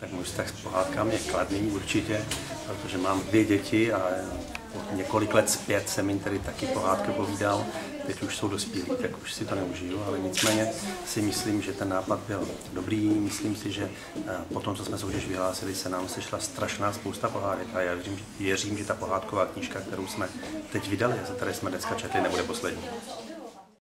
Tak můj vztah s pohádkami je kladný určitě, protože mám 2 děti a několik let zpět jsem jim tedy taky pohádky povídal. Teď už jsou dospělí, tak už si to neužiju, ale nicméně si myslím, že ten nápad byl dobrý. Myslím si, že po tom, co jsme soutěž vyhlásili, se nám sešla strašná spousta pohádek a já věřím, že ta pohádková knížka, kterou jsme teď vydali, a za které jsme dneska četli, nebude poslední.